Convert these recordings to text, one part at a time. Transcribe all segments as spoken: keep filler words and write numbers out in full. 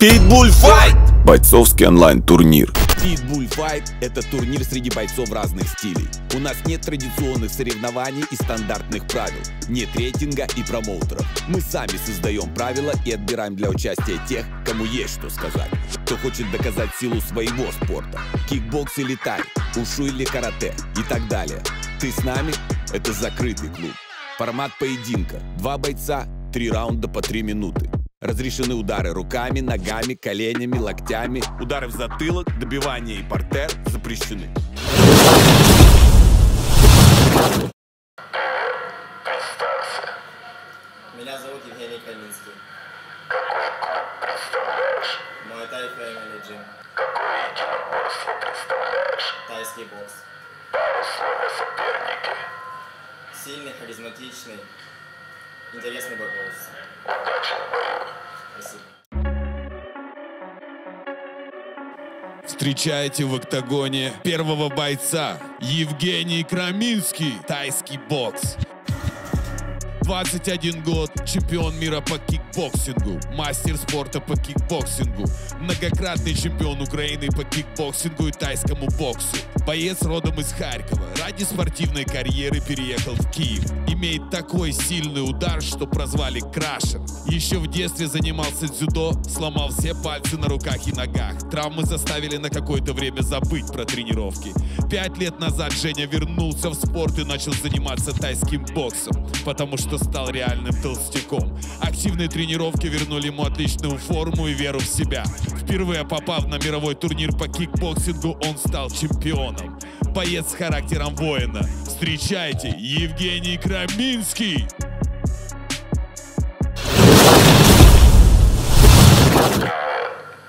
Питбульфайт! Бойцовский онлайн-турнир. Питбульфайт – это турнир среди бойцов разных стилей. У нас нет традиционных соревнований и стандартных правил. Нет рейтинга и промоутеров. Мы сами создаем правила и отбираем для участия тех, кому есть что сказать. Кто хочет доказать силу своего спорта. Кикбокс или тай, ушу или карате и так далее. Ты с нами? Это закрытый клуб. Формат поединка. Два бойца, три раунда по три минуты. Разрешены удары руками, ногами, коленями, локтями. Удары в затылок, добивание и партер запрещены. Представься. Меня зовут Евгений Краминский. Какой клуб представляешь? Мой тайфейм или джим. Какое единоборство представляешь? Тайский бокс. Пару слов о сопернике. Сильный, харизматичный, интересный бокс. Удачи в бою. Спасибо. Встречайте в октагоне первого бойца Евгений Краминский, тайский бокс. двадцать один год, чемпион мира по кикбоксингу, мастер спорта по кикбоксингу, многократный чемпион Украины по кикбоксингу и тайскому боксу. Боец родом из Харькова, ради спортивной карьеры переехал в Киев. Имеет такой сильный удар, что прозвали Крашер. Еще в детстве занимался дзюдо, сломал все пальцы на руках и ногах. Травмы заставили на какое-то время забыть про тренировки. Пять лет назад Женя вернулся в спорт и начал заниматься тайским боксом, потому что стал реальным толстяком. Активные тренировки вернули ему отличную форму и веру в себя. Впервые попав на мировой турнир по кикбоксингу, он стал чемпионом. Боец с характером воина. Встречайте, Евгений Краминский!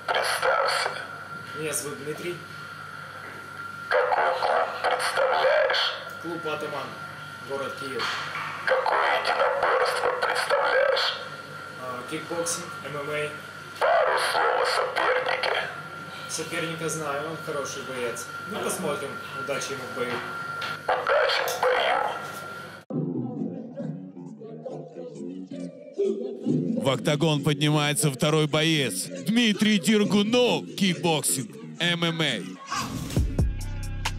Представься. Меня зовут Дмитрий. Какой клуб представляешь? Клуб «Атаман», город Киев. Какое единоборство представляешь? Кикбоксинг, эм эм а. Пару слов о сопернике. Соперника знаю, он хороший боец. Ну посмотрим. Удачи ему в бою. Удачи в бою. В октагон поднимается второй боец. Дмитрий Дергунов, кикбоксинг, эм эм а.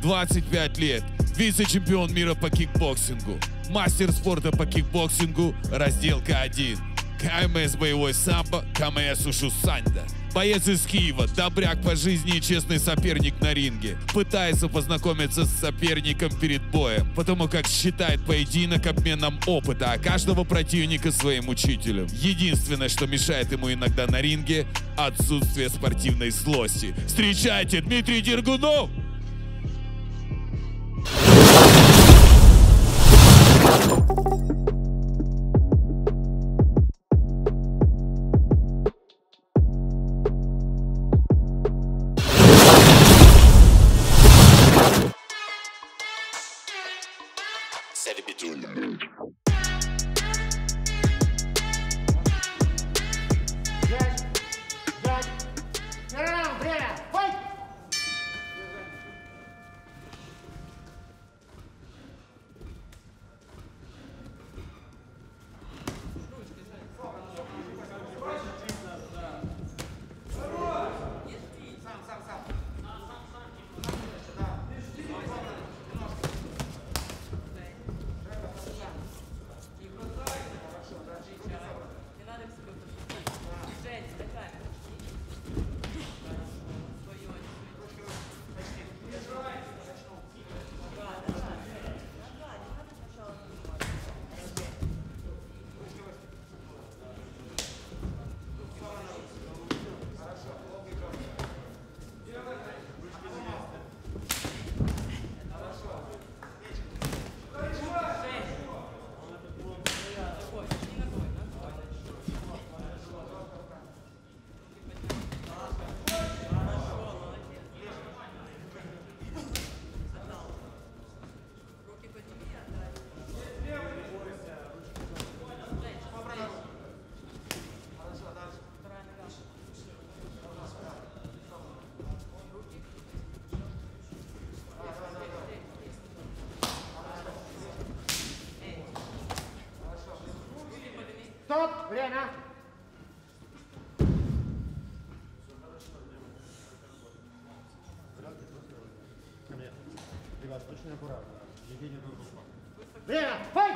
двадцать пять лет, вице-чемпион мира по кикбоксингу, мастер спорта по кикбоксингу, разделка один. ка эм эс боевой самбо, ка эм эс ушу санда. Боец из Киева, добряк по жизни и честный соперник на ринге. Пытается познакомиться с соперником перед боем, потому как считает поединок обменом опыта, а каждого противника своим учителем. Единственное, что мешает ему иногда на ринге – отсутствие спортивной злости. Встречайте, Дмитрий Дергунов! Время! ребят, очень аккуратно. Евгений Дергунов. Время! Файт!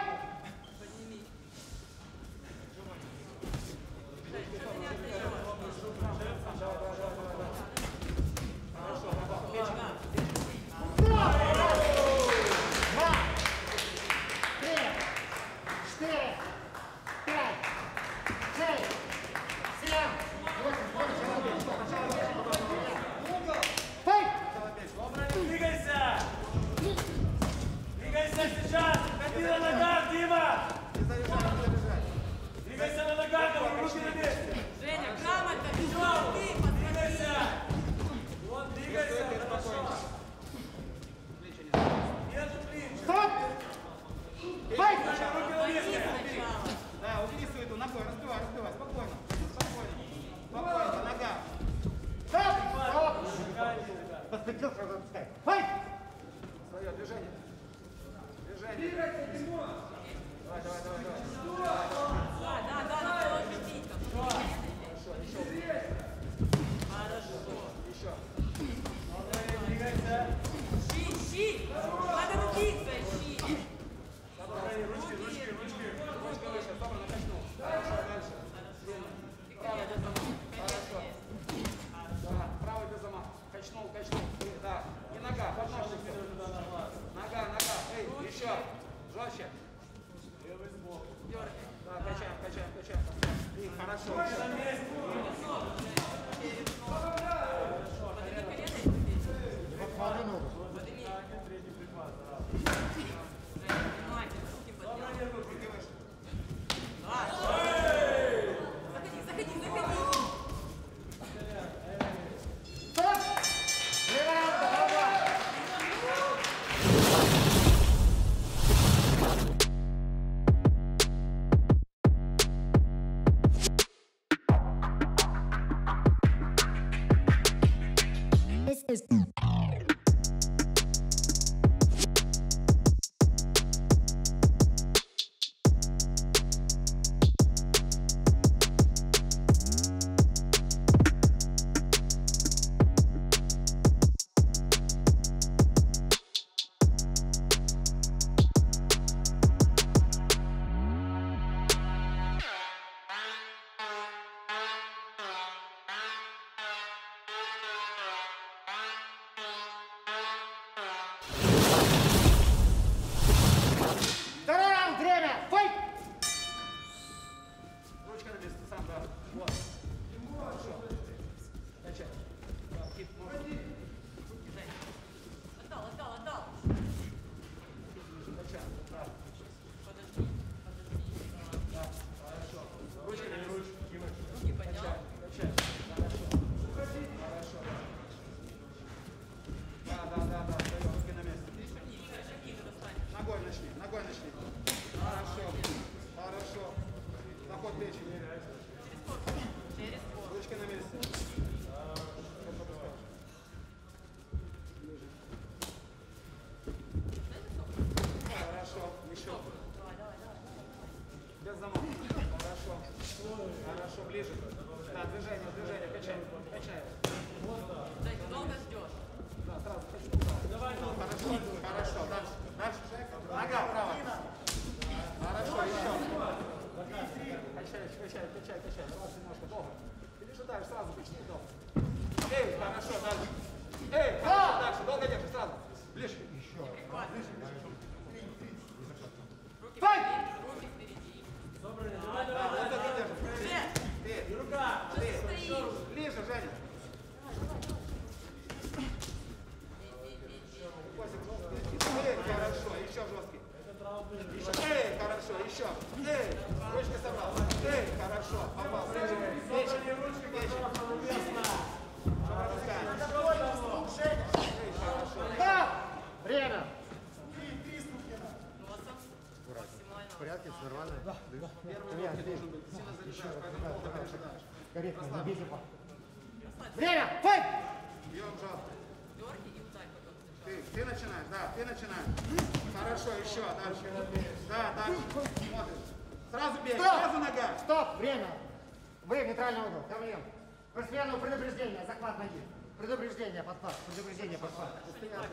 Предупреждение, подпад, предупреждение, подпад. Постоянно.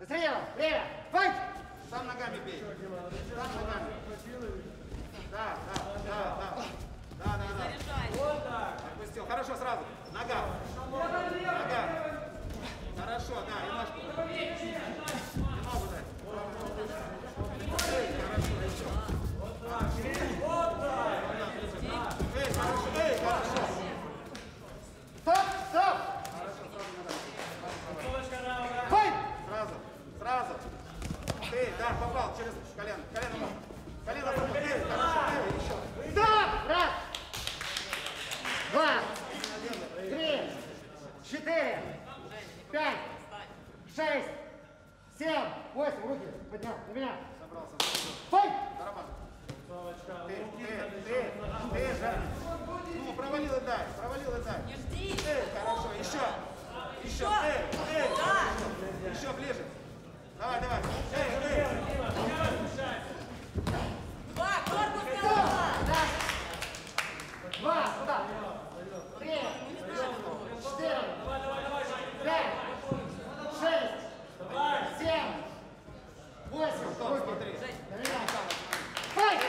Быстрее, время! Файт! Сам ногами бей. Сам ногами. Да, да, да, да. Да, да, да. Вот так. Отпустил. Хорошо, сразу. Нога. Нога. Хорошо, да, и ножку. И ногу дай. Хорошо, еще. Вот так. Вот так. Эй, хорошо, эй, хорошо. Стоп, стоп. Хорошо, сразу нога. Файт! Сразу, сразу. Эй, да, попал через колено. Колено можно. Колено можно. Эй, хорошо, эй, еще. Стоп! Раз. Два. Три. Четыре. Пять. Шесть. Семь. Восемь. Руки поднял. На меня. Собрался. Файт! Тарабан. Ты, ты, ты, ты, Жанна. Ну, провалил и дай. Провалил и дай. Не жди. Эй, хорошо. Еще. Еще. Эй, эй, хорошо. Еще ближе. Давай, давай. Эй, эй. Два, корпус голова. Два, сюда. Три, четыре, пять, шесть, семь, восемь. Стоп, смотри. Файт!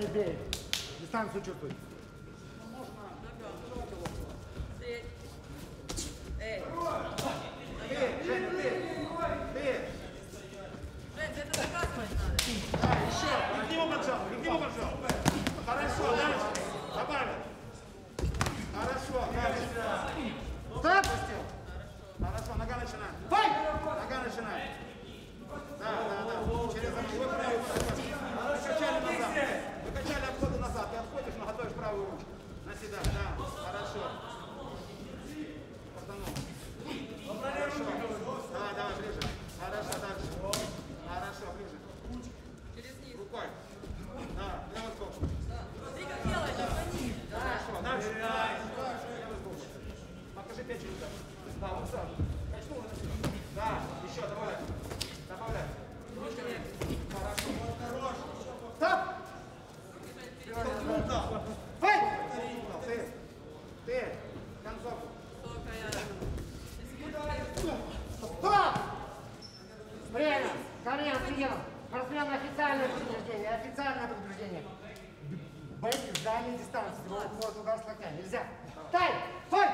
Не бей. Дистанцию чувствуй. Боитесь дальней дистанции, можно удар с локтя. Нельзя. Тай! Файт!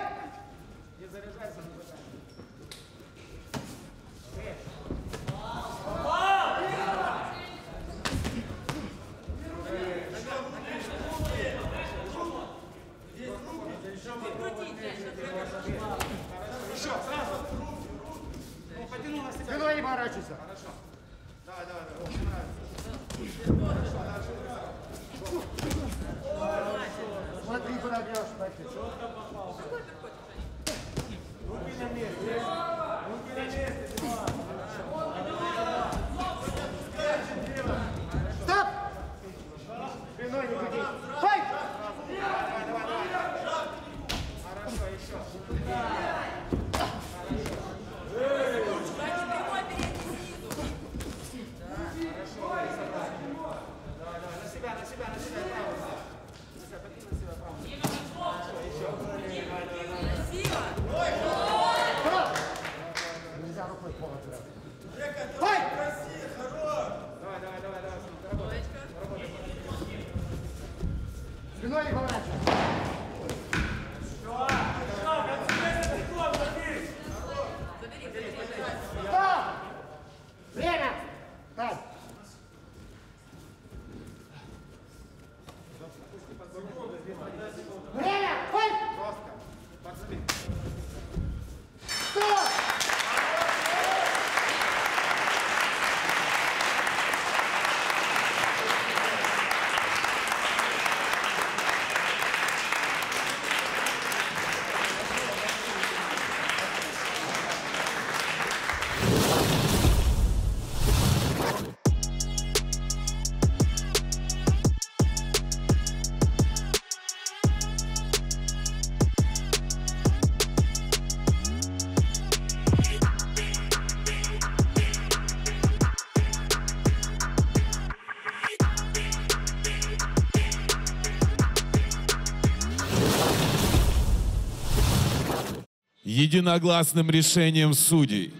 Единогласным решением судей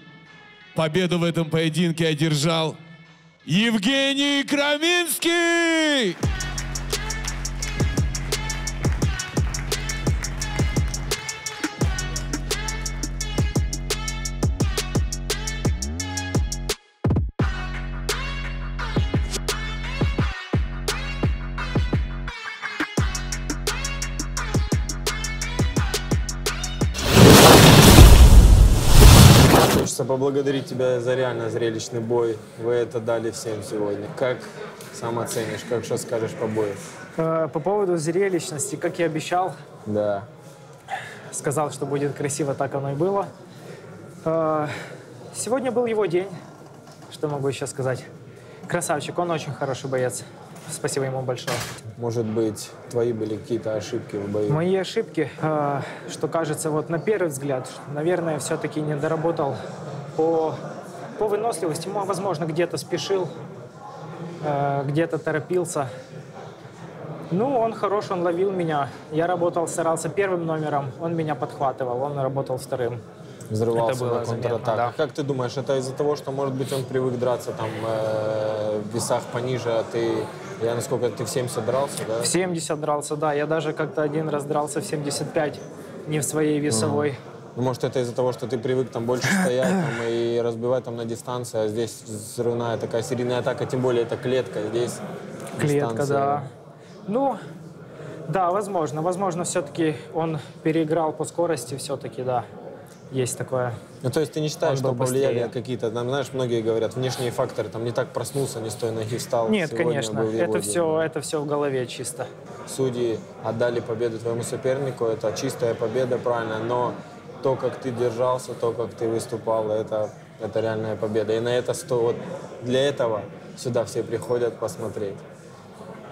победу в этом поединке одержал Евгений Краминский! Поблагодарить тебя за реально зрелищный бой. Вы это дали всем сегодня. Как сам оценишь, как что скажешь по бою? По поводу зрелищности, как я обещал. Да. Сказал, что будет красиво, так оно и было. Сегодня был его день. Что могу еще сказать? Красавчик, он очень хороший боец. Спасибо ему большое. Может быть, твои были какие-то ошибки в бою? Мои ошибки, что кажется, вот на первый взгляд, наверное, все-таки не доработал По, по выносливости. Возможно, где-то спешил, где-то торопился. Ну, он хорош, он ловил меня. Я работал, старался первым номером, он меня подхватывал, он работал вторым. Взрывался на контратаках. Да. Как ты думаешь, это из-за того, что, может быть, он привык драться там э, в весах пониже, а ты, я насколько, ты в семьдесят дрался, да? В семьдесят дрался, да. Я даже как-то один раз дрался в семьдесят пять, не в своей весовой. Mm. Может, это из-за того, что ты привык там больше стоять там, и разбивать там на дистанции, а здесь взрывная такая серийная атака, тем более это клетка, здесь клетка, дистанция. Да. Ну, да, возможно. Возможно, все-таки он переиграл по скорости, все-таки, да. Есть такое. Ну, то есть ты не считаешь, что повлияли какие-то, знаешь, многие говорят, внешние факторы, там не так проснулся, не с той ноги встал. Нет, конечно, это все, это все в голове чисто. Судьи отдали победу твоему сопернику, это чистая победа, правильно, но то, как ты держался, то, как ты выступал, это, это реальная победа. И на это сто, вот для этого сюда все приходят посмотреть.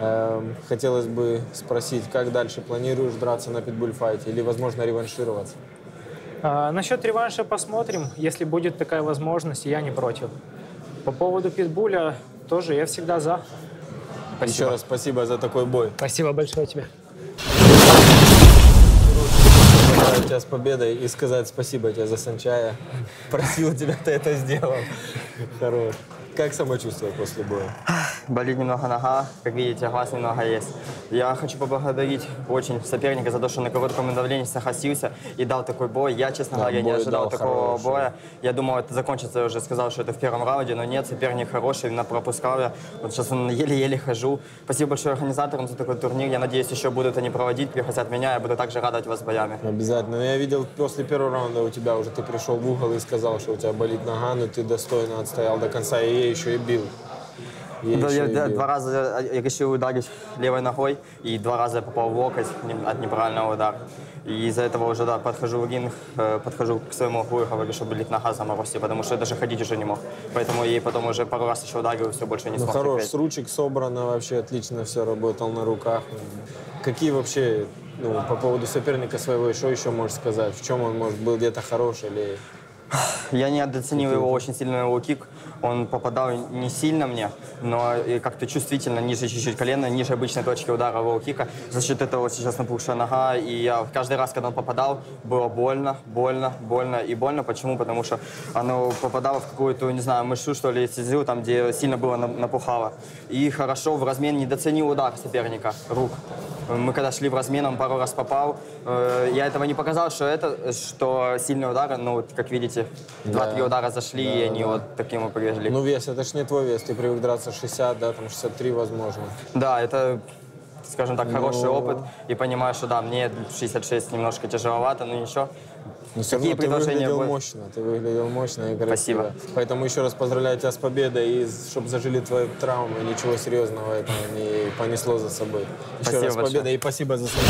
Эм, хотелось бы спросить, как дальше планируешь драться на питбульфайте или, возможно, реваншироваться? А, насчет реванша посмотрим. Если будет такая возможность, я не против. По поводу питбуля тоже я всегда за. Спасибо. Еще раз спасибо за такой бой. Спасибо большое тебе. Тебя с победой и сказать спасибо тебе за санчая. Просил тебя, ты это сделал. Хорош. Как самочувствие после боя? Болит немного нога, как видите, глаз немного есть. Я хочу поблагодарить очень соперника за то, что на коротком мгновении сохранился и дал такой бой. Я, честно да, говоря, не ожидал такого хороший. боя. Я думал, это закончится, я уже сказал, что это в первом раунде, но нет, соперник хороший, именно пропускал я. Вот сейчас еле-еле хожу. Спасибо большое организаторам за такой турнир. Я надеюсь, еще будут они проводить, пригласят меня, я буду также радовать вас боями. Обязательно. Я видел, после первого раунда у тебя уже ты пришел в угол и сказал, что у тебя болит нога, но ты достойно отстоял до конца, и я еще и бил. Да, я, я два раза я решил ударить левой ногой, и два раза я попал в локоть от неправильного удара. И из-за этого уже да, подхожу в ринг, подхожу к своему углу и говорю, что болит нога сама по себе, потому что я даже ходить уже не мог. Поэтому я потом уже пару раз еще ударил, и все, больше не смог. Ну, хорош, с ручек собрано вообще, отлично все, работал на руках. Какие вообще, ну, по поводу соперника своего, что еще, еще можешь сказать? В чем он, может, был где-то хорош или... Я недооценил его очень сильно, его кик. Он попадал не сильно мне, но как-то чувствительно, ниже чуть-чуть колена, ниже обычной точки удара его кика. За счет этого сейчас напухшая нога. И я каждый раз, когда он попадал, было больно, больно, больно и больно. Почему? Потому что оно попадало в какую-то, не знаю, мышу, что ли, стезю, там, где сильно было напухало. И хорошо в размен недооценил удар соперника рук. Мы когда шли в размен, он пару раз попал. Я этого не показал, что это, что сильные удары, но, вот, как видите, два-три да. удара зашли, да, и они да. вот таким и побежали. Ну, вес, это ж не твой вес, ты привык драться шестьдесят, да, там шестьдесят три, возможно. Да, это, скажем так, хороший но... опыт. И понимаю, что да, мне шестьдесят шесть немножко тяжеловато, но ничего. Но все равно ты выглядел мощно, ты выглядел мощно и красиво. Спасибо. Поэтому еще раз поздравляю тебя с победой, и чтобы зажили твои травмы, ничего серьезного этого не понесло за собой. Еще спасибо раз большое. Победа и спасибо за собой.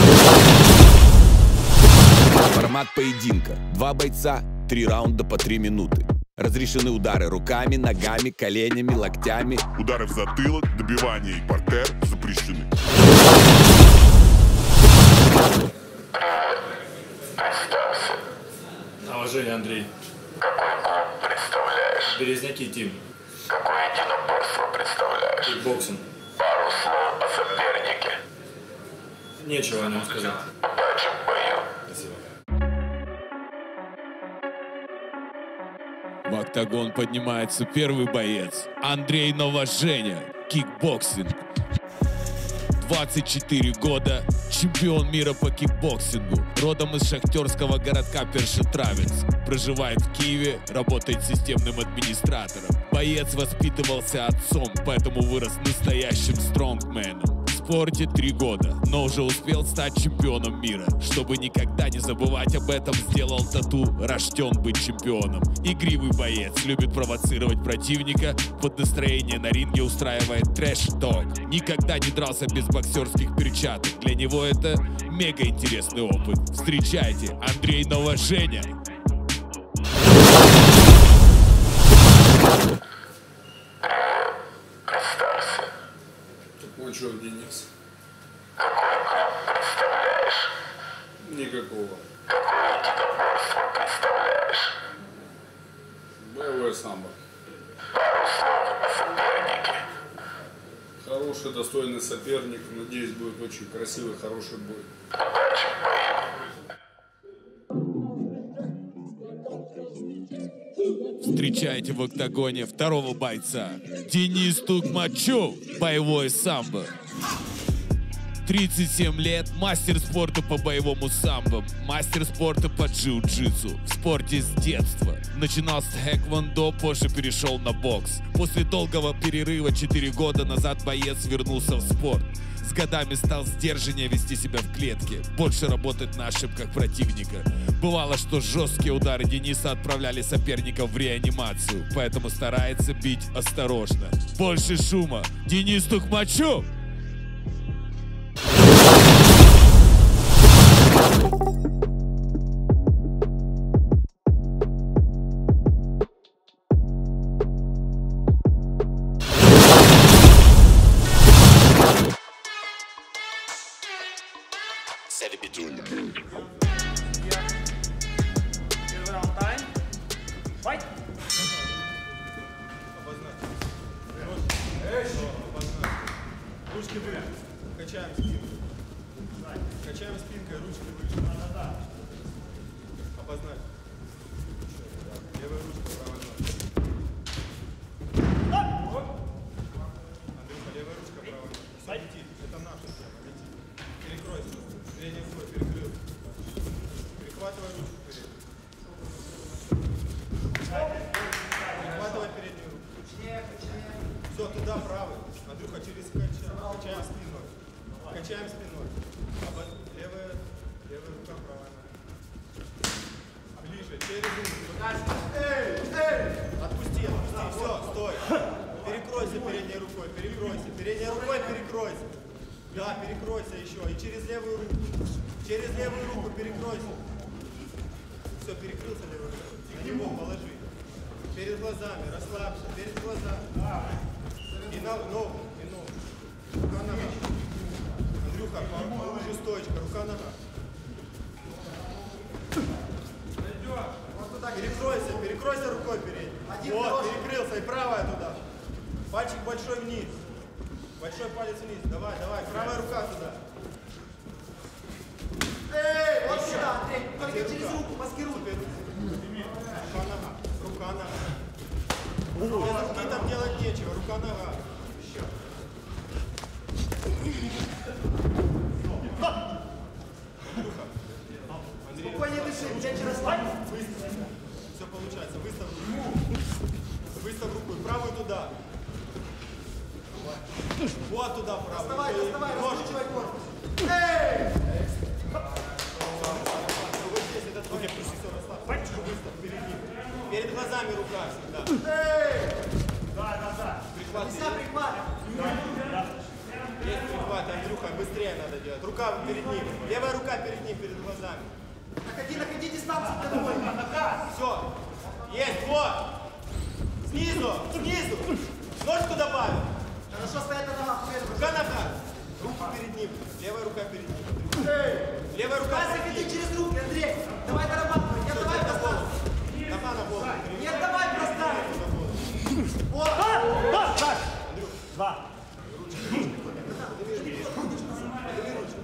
Формат поединка. Два бойца, три раунда по три минуты. Разрешены удары руками, ногами, коленями, локтями. Удары в затылок, добивание и партер запрещены. Новоженя Андрей. Какой клуб представляешь? Березняки, Тим. Какое единоборство представляешь? Кикбоксинг. Пару слов о сопернике. Нечего о нем сказать. Удачи в бою. Спасибо. В октагон поднимается первый боец. Андрей Новоженя. Кикбоксинг. двадцать четыре года, чемпион мира по кикбоксингу, родом из шахтерского городка Першетравец. Проживает в Киеве, работает системным администратором. Боец воспитывался отцом, поэтому вырос настоящим стронгменом. В спорте три года, но уже успел стать чемпионом мира. Чтобы никогда не забывать об этом, сделал тату «Рожден быть чемпионом». Игривый боец, любит провоцировать противника, под настроение на ринге устраивает трэш-ток. Никогда не дрался без боксерских перчаток, для него это мега интересный опыт. Встречайте, Андрей Новоженя. Денис. Какой клуб представляешь? Никакого. Какое единоборство представляешь? Боевое самбо. Пару слов о сопернике. Хороший, достойный соперник. Надеюсь, будет очень красивый, хороший бой. Удачи в бою. Встречайте в октагоне второго бойца. Денис Тукмачев. Боевое самбо. тридцать семь лет, мастер спорта по боевому самбо, мастер спорта по джиу-джитсу, в спорте с детства. Начинал с хэквондо, позже перешел на бокс. После долгого перерыва четыре года назад боец вернулся в спорт. С годами стал сдержаннее вести себя в клетке, больше работать на ошибках противника. Бывало, что жесткие удары Дениса отправляли соперников в реанимацию, поэтому старается бить осторожно. Больше шума. Денис Тукмачев! Качаем спинку. Качаем спинкой, ручки выше. Опознать. Левая ручка, правая нога. Андрюха, левая ручка, правая нога. Это наша тема. Передний свой перекрыл. Прихватывай руку вперед. Прихватывай переднюю руку. Все, туда правый. Андрюха, через качаем. Качаем спиной. Качаем спиной. Левая, левая рука правая. Ближе, через руку. Эй, эй! Отпусти, отпусти. Все, стой. Перекройся передней рукой, перекройся. Передней рукой перекройся. Да, перекройся еще. И через левую руку. Через левую руку перекройся. Все, перекрылся левой рукой. На него положи. Перед глазами, расслабься. Перед глазами. И на ногу, и ногу. Рука нога. Андрюха, поуже стоечка. Рука нога. Перекройся, перекройся рукой передней. Вот, перекрылся. И правая туда. Пальчик большой вниз. Большой палец вниз. Давай, давай. Правая рука сюда. Эй, вот сюда, Андрей. Только рука. Через руку, маскируй. Рука, нога. Рука, нога. Без руки там делать нечего. Рука, нога. Еще. Андрей. Спокойнее дыши. У тебя через слайд. Выставь. Все получается. Выставь руку. Выставь руку. И правую туда. Вот туда, правда. Вставай, вставай, раскручивай корпус. Эй! Руки пусть все расслабь. Пальчику выставь перед ним. Перед глазами рука всегда. Эй! Да, да, да. Прихват. Вся прихват. Есть прихват, Андрюха, быстрее надо делать. Рука перед ним. Левая рука перед ним, перед глазами. Находи, находи дистанцию для того. Все. Есть, вот. Снизу, снизу. Ножку добавим. Хорошо стоят на ногах. Рука нога. Рука перед ним. Левая рука перед ним. Эй! Левая рука. Давай заходи через руки, Андрей. Давай дорабатывай. Нет, давай проставь. Нога на голову. Нет, давай проставь. Вот. Так. Андрюх. Два. Ручки. Подними ручку. Подними ручку.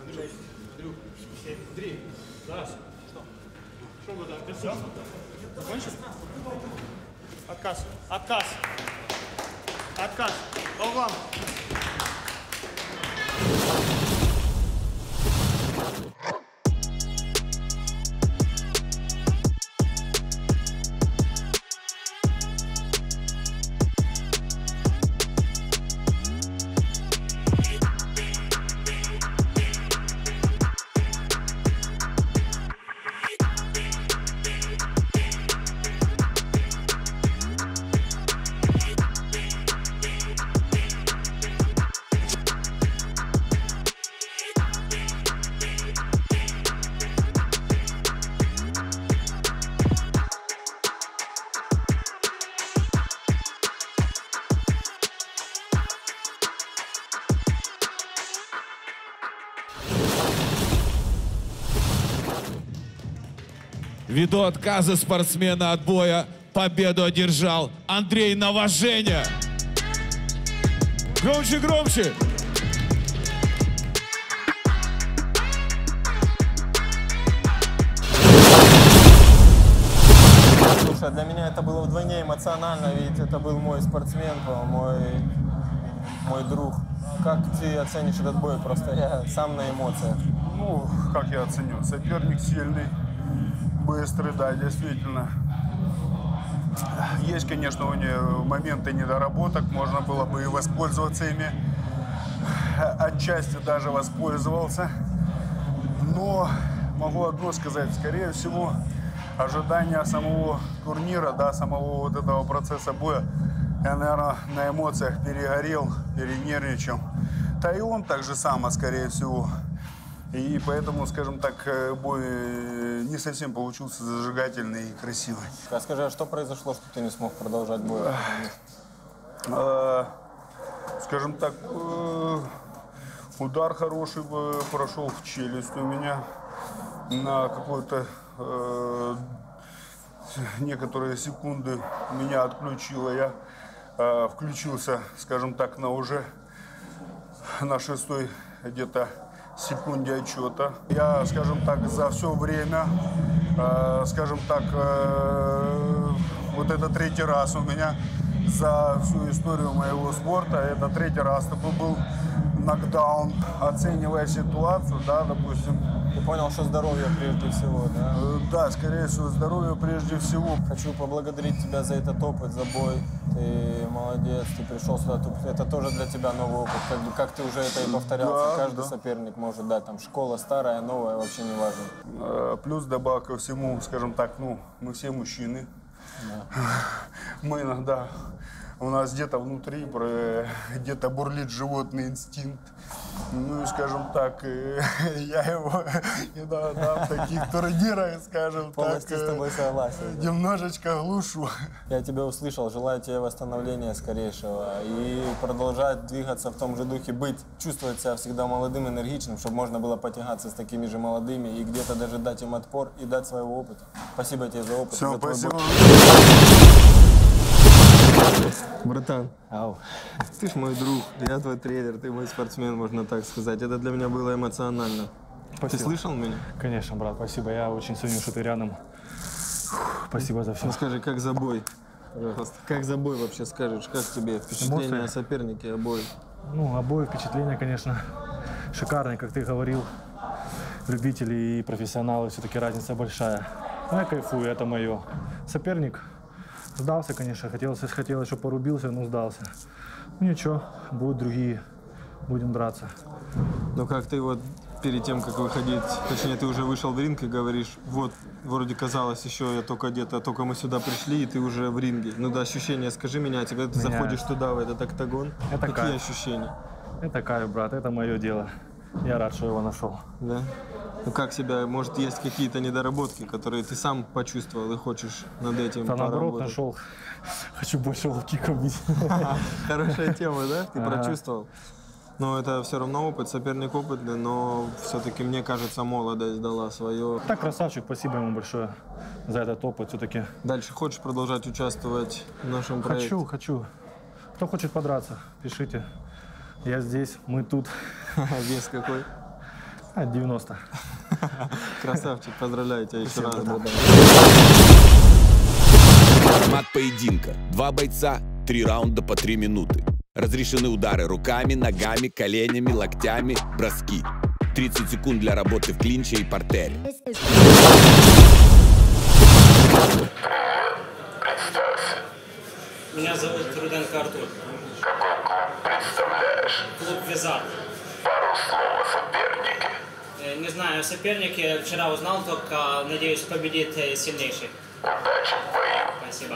Андрюх. Андрюх. Андрей. Да. Что? Что вы так? Ты все? Закончил? Отказ. Отказ. Отказ. По углам. Ввиду отказа спортсмена от боя победу одержал Андрей Новоженя. Громче, громче! Слушай, для меня это было вдвойне эмоционально, ведь это был мой спортсмен, мой, мой друг. Как ты оценишь этот бой? Просто я сам на эмоциях. Ну, как я оценю? Соперник сильный. Быстрый, да, действительно. Есть, конечно, у него моменты недоработок, можно было бы и воспользоваться ими. Отчасти даже воспользовался. Но могу одно сказать, скорее всего, ожидания самого турнира, да, самого вот этого процесса боя, я, наверное, на эмоциях перегорел, перенервничал. Да и он так же само, скорее всего. И поэтому, скажем так, бой не совсем получился зажигательный и красивый. А скажи, а что произошло, что ты не смог продолжать бой? Скажем так, удар хороший прошел в челюсть у меня на какой-то некоторые секунды меня отключило. Я включился, скажем так, на уже на шестой где-то секунде отчета. Я, скажем так, за все время, э, скажем так, э, вот это третий раз у меня за всю историю моего спорта, это третий раз такой был нокдаун, оценивая ситуацию, да, допустим. Ты понял, что здоровье прежде всего, да? Да, скорее всего, здоровье прежде всего. Хочу поблагодарить тебя за этот опыт, за бой. Ты молодец, ты пришел сюда. Это тоже для тебя новый опыт. Как бы, как ты уже это и повторялся, да, каждый да. соперник может дать. Там школа старая, новая, вообще не важно. Плюс добавка ко всему, скажем так, ну, мы все мужчины. Да. Мы иногда... У нас где-то внутри, где-то бурлит животный инстинкт. Ну и, скажем так, я его иногда таких турнирах, скажем так, с тобой согласен, немножечко да. глушу. Я тебя услышал, желаю тебе восстановления скорейшего и продолжать двигаться в том же духе, быть, чувствовать себя всегда молодым, энергичным, чтобы можно было потягаться с такими же молодыми и где-то даже дать им отпор и дать своего опыта. Спасибо тебе за опыт. Все, за спасибо. Братан, Ау. ты ж мой друг, я твой тренер, ты мой спортсмен, можно так сказать. Это для меня было эмоционально. Спасибо. Ты слышал меня? Конечно, брат, спасибо. Я очень ценю, что ты рядом. Спасибо за все. Ну, скажи, как за бой? Пожалуйста. Как за бой вообще скажешь? Как тебе впечатление Эмоции? о сопернике, о бою? Ну, о бою впечатление, конечно, шикарное, как ты говорил. Любители и профессионалы, все-таки разница большая. Я кайфую, это мое. Соперник сдался, конечно, хотелось, хотелось, чтобы порубился, но сдался. Ну ничего, будут другие, будем драться. Ну как ты вот перед тем, как выходить, точнее, ты уже вышел в ринг и говоришь, вот, вроде казалось еще, я только где-то, только мы сюда пришли, и ты уже в ринге. Ну да, ощущения, скажи меня, когда ты меня... заходишь туда, в этот октагон, это какие кайф. ощущения? Это кайф, брат, это мое дело. Я рад, что его нашел. Да? Ну как себя, может, есть какие-то недоработки, которые ты сам почувствовал и хочешь над этим поработать? Да, наоборот, нашел. Хочу больше лоу-киков бить. Хорошая тема, да? Ты прочувствовал. Но это все равно опыт, соперник опытный, но все-таки, мне кажется, молодость дала свое. Так, красавчик, спасибо ему большое за этот опыт все-таки. Дальше хочешь продолжать участвовать в нашем проекте? Хочу, хочу. Кто хочет подраться, пишите. Я здесь, мы тут. Вес какой? девяносто. Красавчик, поздравляю тебя еще раз. Формат поединка. Два бойца, три раунда по три минуты. Разрешены удары руками, ногами, коленями, локтями, броски. тридцать секунд для работы в клинче и партере. Представься. Меня зовут Руденко Артур. Какой клуб представляешь? Клуб «Визард». Пару слов о сопернике. Не знаю о сопернике, вчера узнал, только надеюсь, победит сильнейший. Удачи в бою. Спасибо.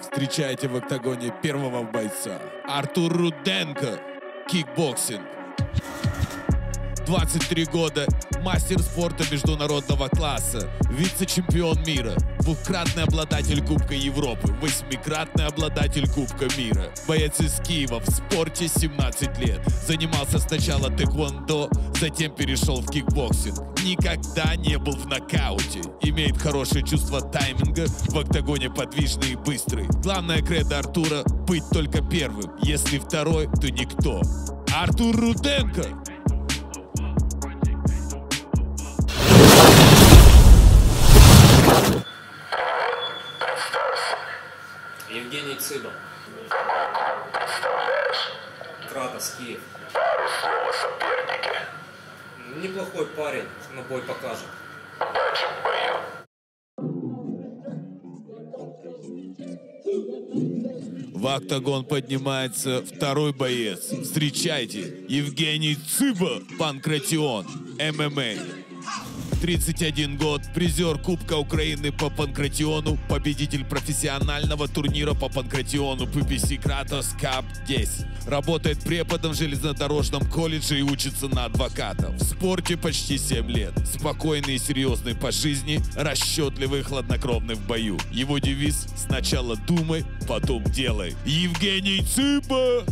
Встречайте в октагоне первого бойца. Артур Руденко. Кикбоксинг. двадцать три года. Мастер спорта международного класса. Вице-чемпион мира. Двухкратный обладатель Кубка Европы. Восьмикратный обладатель Кубка мира. Боец из Киева, в спорте семнадцать лет. Занимался сначала тэквондо, затем перешел в кикбоксинг. Никогда не был в нокауте. Имеет хорошее чувство тайминга. В октагоне подвижный и быстрый. Главное кредо Артура – быть только первым. Если второй, то никто. Артур Руденко! Евгений Цыба. Какой клуб представляешь? Кратос, Киев. Пару слов о сопернике. Неплохой парень, но бой покажет. Удачи в бою. В октагон поднимается второй боец. Встречайте, Евгений Цыба, панкратион, эм эм а. тридцать один год, призер Кубка Украины по панкратиону, победитель профессионального турнира по панкратиону пи пи си Kratos Cup десять. Работает преподом в железнодорожном колледже и учится на адвоката. В спорте почти семь лет. Спокойный и серьезный по жизни, расчетливый и хладнокровный в бою. Его девиз – сначала думай, потом делай. Евгений Цыба!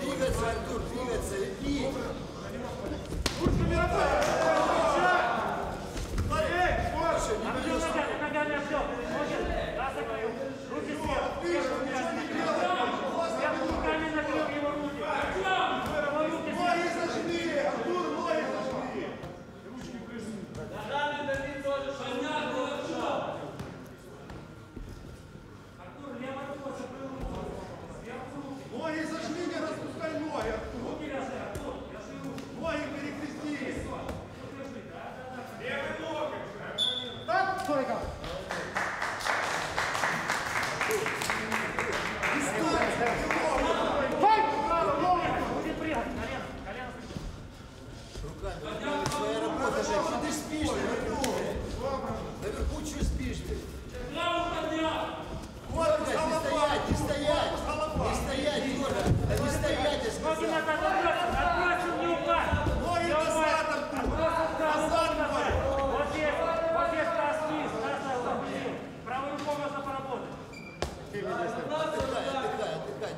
Двигаться, Артур, двигаться.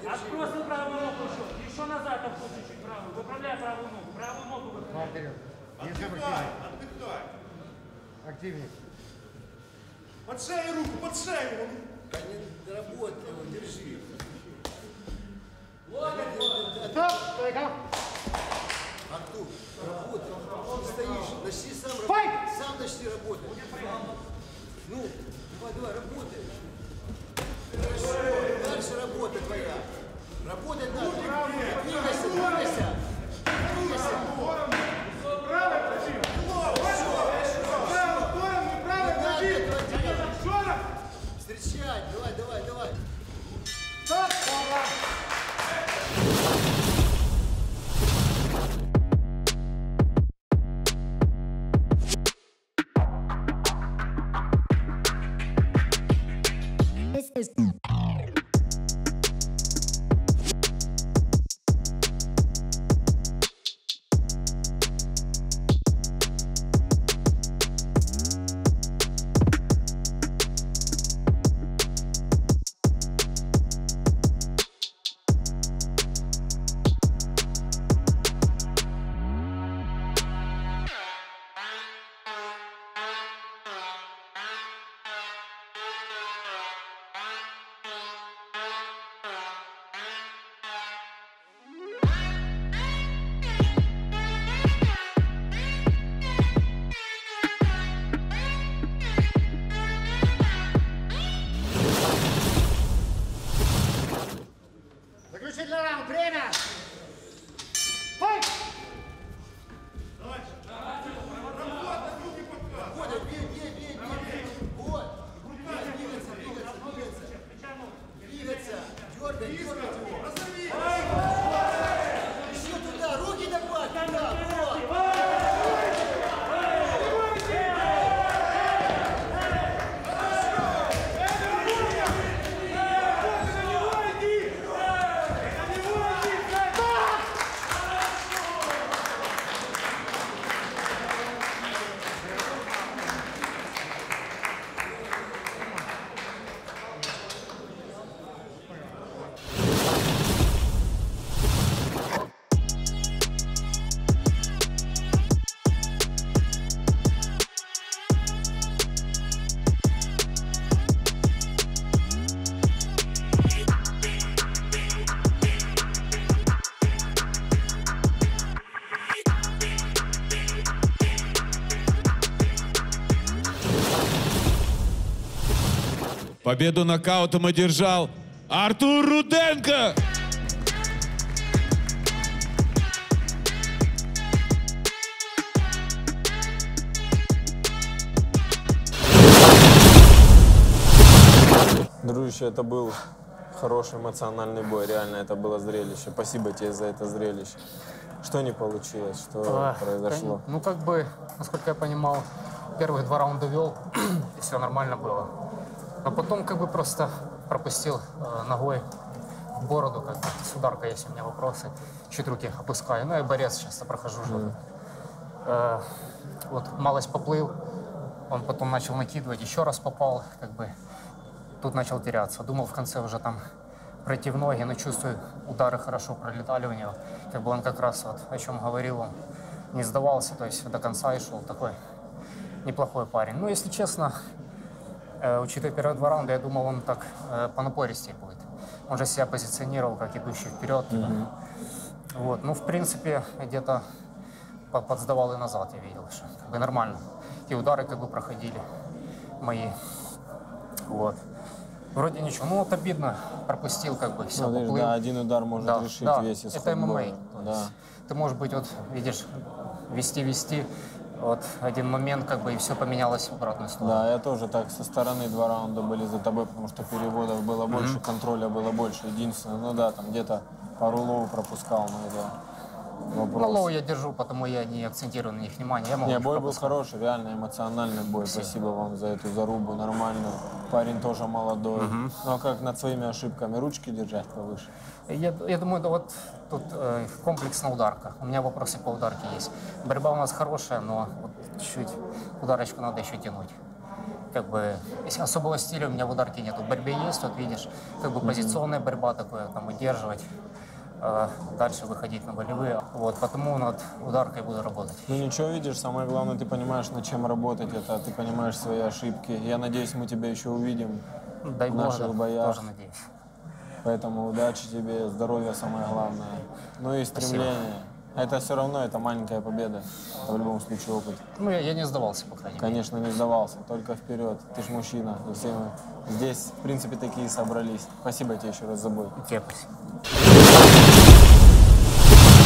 Отбросил правую ногу еще. Еще назад отпусти чуть правую. Выправляй правую ногу. Правую ногу выправляй. Отдыхай, отдыхай. Активнее. Под шею руку, под шею. Работай его, держи. Стойка. Артур, работай. Он стоишь, начни сам работать. Сам начни работать. Ну, давай, давай, работай. Хорошо, дальше работа твоя. Работать надо. Двигайся, двигайся. Двигайся. Право, прожим. Право, сторону, право, прожим. Встречать, давай, давай, давай. Стоп, Победу нокаутом одержал Артур Руденко! Дружище, это был хороший эмоциональный бой, реально это было зрелище. Спасибо тебе за это зрелище. Что не получилось, что а, произошло? Ну как бы, насколько я понимал, первые два раунда вел, и все нормально было. А потом как бы просто пропустил э, ногой в бороду, как бы с ударкой, если у меня вопросы, чуть руки опускаю. Ну и борец сейчас прохожу уже. Mm. Э, вот малость поплыл, он потом начал накидывать, еще раз попал, как бы тут начал теряться. Думал в конце уже там пройти в ноги, но чувствую, удары хорошо пролетали у него. Как бы он как раз вот о чем говорил, он не сдавался, то есть до конца и шел. Такой неплохой парень. Ну если честно, учитывая первые два раунда, я думал, он так э, понапористее будет. Он же себя позиционировал как идущий вперед. Mm-hmm. Вот. Ну, в принципе, где-то подсдавал и назад, я видел, что как бы нормально. И удары как бы проходили мои. Вот. Вроде ничего. Ну, вот обидно. Пропустил как бы все. Ну, поплыл. Да, один удар может да, решить да, весь исход. Это эм эм а. Да. Ты можешь быть, вот, видишь, вести-вести. Вот один момент, как бы, и все поменялось в обратную сторону. Да, я тоже так, со стороны два раунда были за тобой, потому что переводов было mm-hmm. больше, контроля было больше. Единственное, ну да, там где-то пару лоу пропускал, но это вопрос. Ну, лоу я держу, потому я не акцентирую на них внимание. Я могу не, бой пропускать. Был хороший, реально эмоциональный бой. Спасибо, Спасибо вам за эту зарубу, нормальную. Парень тоже молодой, mm-hmm. но как над своими ошибками, ручки держать повыше. Я, я думаю, да вот тут э, комплекс на ударках. У меня вопросы по ударке есть. Борьба у нас хорошая, но вот чуть-чуть ударочку надо еще тянуть. как бы особого стиля у меня в ударке нету. В борьбе есть, вот видишь, как бы позиционная борьба такая, там удерживать, э, дальше выходить на болевые. Вот, потому над ударкой буду работать. Ну ничего, видишь, самое главное, ты понимаешь, над чем работать, это ты понимаешь свои ошибки. Я надеюсь, мы тебя еще увидим Дай в наших Бог, боях. Тоже надеюсь. Поэтому удачи тебе, здоровья самое главное. Ну и стремление. Спасибо. Это все равно, это маленькая победа, в любом случае опыт. Ну, я, я не сдавался, по крайней мере. Конечно, не сдавался, только вперед. Ты ж мужчина, и все мы здесь, в принципе, такие собрались. Спасибо тебе еще раз за бой. Тебе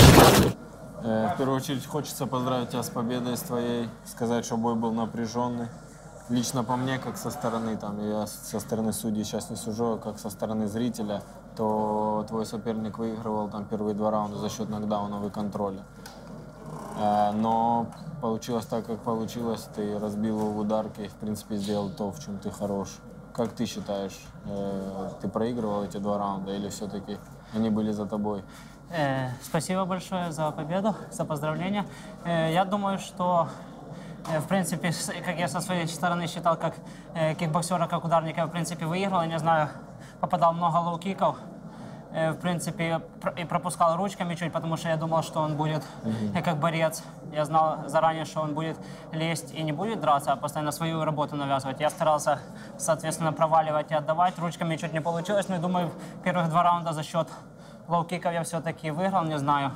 спасибо. Э, в первую очередь, хочется поздравить тебя с победой, с твоей, сказать, что бой был напряженный. Лично по мне, как со стороны, там, я со стороны судей сейчас не сужу, а как со стороны зрителя, то твой соперник выигрывал там первые два раунда за счет нокдаунов и контроля. Но получилось так, как получилось. Ты разбил его в ударке и, в принципе, сделал то, в чем ты хорош. Как ты считаешь, ты проигрывал эти два раунда или все-таки они были за тобой? Э, спасибо большое за победу, за поздравления. Э, я думаю, что... В принципе, как я со своей стороны считал, как э, кикбоксера, как ударника, в принципе, выиграл. Я не знаю, попадал много лоу-киков. Э, в принципе, пр и пропускал ручками чуть, потому что я думал, что он будет э, как борец. Я знал заранее, что он будет лезть и не будет драться, а постоянно свою работу навязывать. Я старался, соответственно, проваливать и отдавать. Ручками чуть не получилось, но думаю, первых два раунда за счет лоу-киков я все-таки выиграл. Не знаю,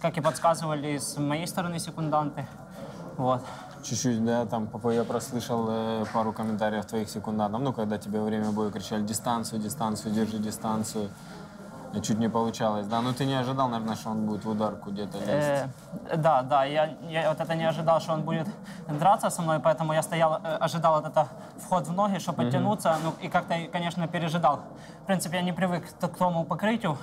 как и подсказывали с моей стороны секунданты. Вот. Чуть-чуть, да, там, я прослышал э, пару комментариев твоих секундантов, ну, когда тебе во время боя кричали «дистанцию, дистанцию, держи дистанцию», чуть не получалось, да? Ну, ты не ожидал, наверное, что он будет в ударку где-то лезть? Э, да, да, я, я вот это не ожидал, что он будет драться со мной, поэтому я стоял, э, ожидал вот это вход в ноги, чтобы подтянуться, ну, и как-то, конечно, пережидал. В принципе, я не привык к тому покрытию.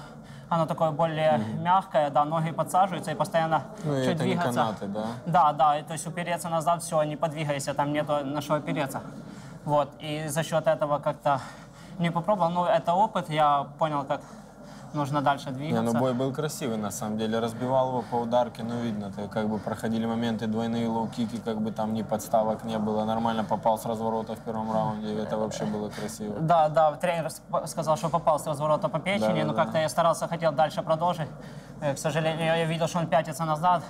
Оно такое более mm-hmm. мягкое, да, ноги подсаживаются и постоянно ну, чуть это двигаться. Не канаты, да? Да, да, то есть упереться назад, все, не подвигайся, там нету на что опереться. Вот, и за счет этого как-то не попробовал, но это опыт, я понял, как нужно дальше двигаться. Не, ну бой был красивый, на самом деле, разбивал его по ударке, ну видно, ты, как бы проходили моменты двойные лоу-кики, как бы там ни подставок не было, нормально попал с разворота в первом раунде, это вообще было красиво. Да, да, тренер сказал, что попал с разворота по печени, да, но да. Как-то я старался, хотел дальше продолжить, к сожалению, я видел, что он пятится назад.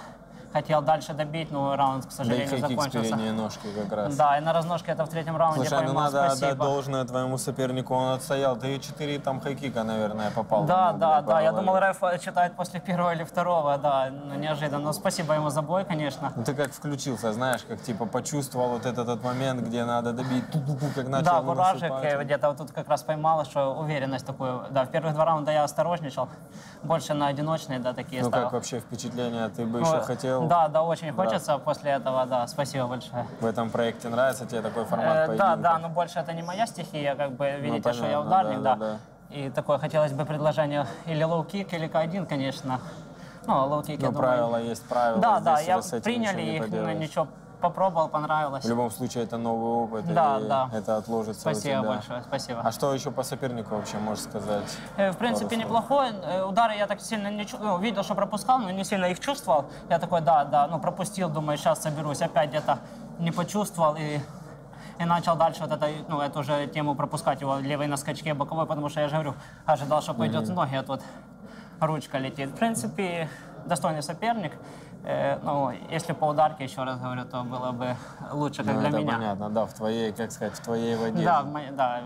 Хотел дальше добить, но раунд, к сожалению, да закончился. Ножки как раз. Да, и на разножке это в третьем раунде. Слушай, ну надо спасибо. Отдать должное твоему сопернику, он отстоял. Ты и четыре там хайкика, наверное, попал. Да, да, да, параллель. Я думал, реф читает после первого или второго, да, ну, неожиданно. Но спасибо ему за бой, конечно. Ну, ты как включился, знаешь, как типа почувствовал вот этот, этот момент, где надо добить, ту-ту-ту, как начал. Да, буражик где-то вот тут как раз поймала, что уверенность такую. Да, в первых два раунда я осторожничал, больше на одиночные, да, такие. Ну, ставил. Как вообще впечатление, ты бы ну, еще хотел? Да, да, очень да. Хочется после этого, да, спасибо большое. В этом проекте нравится тебе такой формат э, поединка? Да, да, но больше это не моя стихия, как бы видите, ну, понятно, что я ударник, да, да, да. да. И такое хотелось бы предложение или лоу-кик, или ка один, конечно. Ну, лоу-кик, я думаю... правила есть, правила. Да, да, я приняли их, но ничего, попробовал, понравилось. В любом случае, это новый опыт, да, и да. это отложится спасибо у тебя. Большое, спасибо. А что еще по сопернику вообще можешь сказать? Э, в принципе, неплохой. Удары я так сильно не чувствовал, ну, видел, что пропускал, но не сильно их чувствовал. Я такой, да, да, ну пропустил, думаю, сейчас соберусь. Опять где-то не почувствовал и, и начал дальше вот это, ну, эту же тему пропускать его левый на скачке, боковой, потому что я же говорю, ожидал, что пойдет в ноги, а тут ручка летит. В принципе, достойный соперник. Э, ну, если по ударке, еще раз говорю, то было бы лучше, как ну, для это меня. Понятно, да, в твоей, как сказать, в твоей воде. Да, в, да,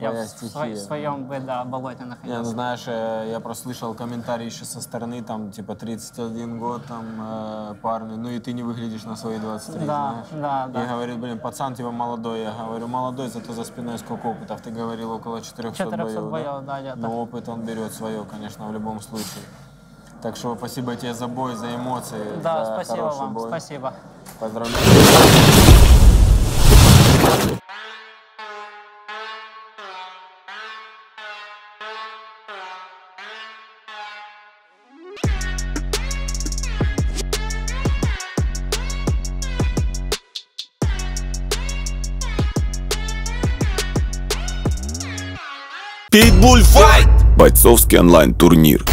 я в, сво в своем бы, да, болоте находился. Я, знаешь, я просто слышал комментарии еще со стороны, там, типа, тридцать один год, там, э, парню, ну и ты не выглядишь на свои двадцать три, да, знаешь. Да, да. И говорит, блин, пацан, типа, молодой. Я говорю, молодой, зато за спиной сколько опытов. Ты говорил, около четырёхсот боев, боев, да? Да, но опыт он берет свое, конечно, в любом случае. Так что спасибо тебе за бой, за эмоции, да, за спасибо хороший вам, бой. Спасибо. Поздравляю. Питбульфайт! Бойцовский онлайн-турнир.